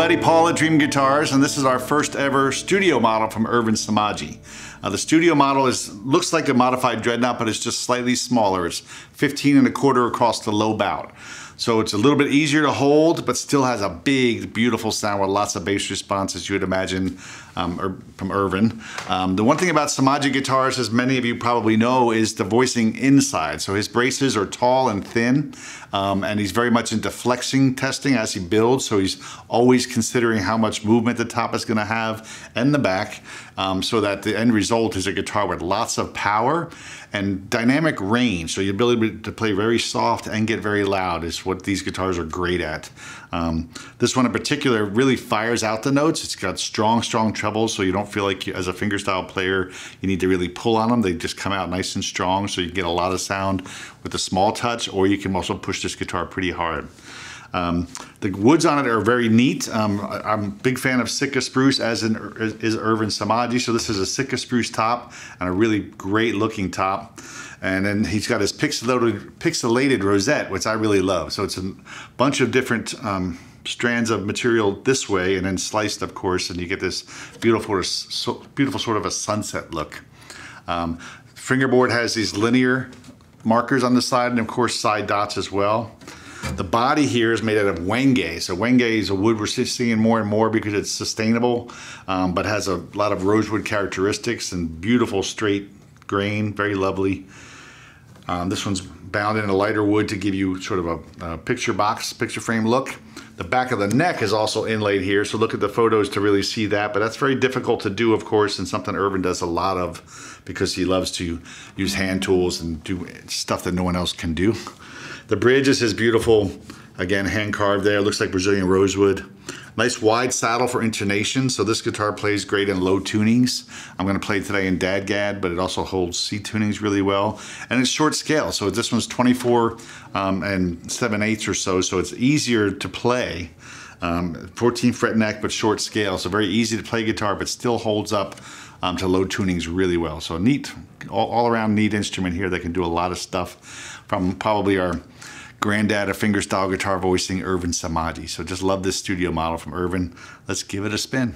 everybody, Paul at Dream Guitars, and this is our first ever studio model from Ervin Somogyi. The studio model looks like a modified dreadnought, but it's just slightly smaller. It's 15¼ across the low bout. So it's a little bit easier to hold, but still has a big, beautiful sound with lots of bass responses you would imagine from Ervin. The one thing about Somogyi guitars, as many of you probably know, is the voicing inside. So his braces are tall and thin, and he's very much into flexing testing as he builds. So he's always considering how much movement the top is gonna have and the back, so that the end result is a guitar with lots of power and dynamic range. So your ability to play very soft and get very loud is what these guitars are great at. This one in particular really fires out the notes. It's got strong trebles, so you don't feel like as a fingerstyle player you need to really pull on them. They just come out nice and strong, so you get a lot of sound with a small touch, or you can also push this guitar pretty hard. The woods on it are very neat. I'm a big fan of Sitka spruce, as is Ervin Somogyi. So this is a Sitka spruce top and a really great looking top. And then he's got his pixelated rosette, which I really love. So it's a bunch of different strands of material this way, and then sliced, of course, and you get this beautiful sort of a sunset look. Fingerboard has these linear markers on the side, and of course side dots as well. The body here is made out of wenge. So wenge is a wood we're seeing more and more because it's sustainable, but has a lot of rosewood characteristics and beautiful straight grain, very lovely. This one's bound in a lighter wood to give you sort of a picture frame look. The back of the neck is also inlaid here, so look at the photos to really see that, but that's very difficult to do, of course, and something Ervin does a lot of because he loves to use hand tools and do stuff that no one else can do. The bridge is his beautiful, again, hand carved there. It looks like Brazilian rosewood. Nice wide saddle for intonation. So this guitar plays great in low tunings. I'm gonna play today in Dadgad, but it also holds C tunings really well. And it's short scale. So this one's 24 and 7/8 or so. So it's easier to play. 14 fret neck, but short scale. So very easy to play guitar, but still holds up to low tunings really well. So neat, all around neat instrument here that can do a lot of stuff from probably our granddad of fingerstyle guitar voicing, Ervin Somogyi. So just love this studio model from Ervin. Let's give it a spin.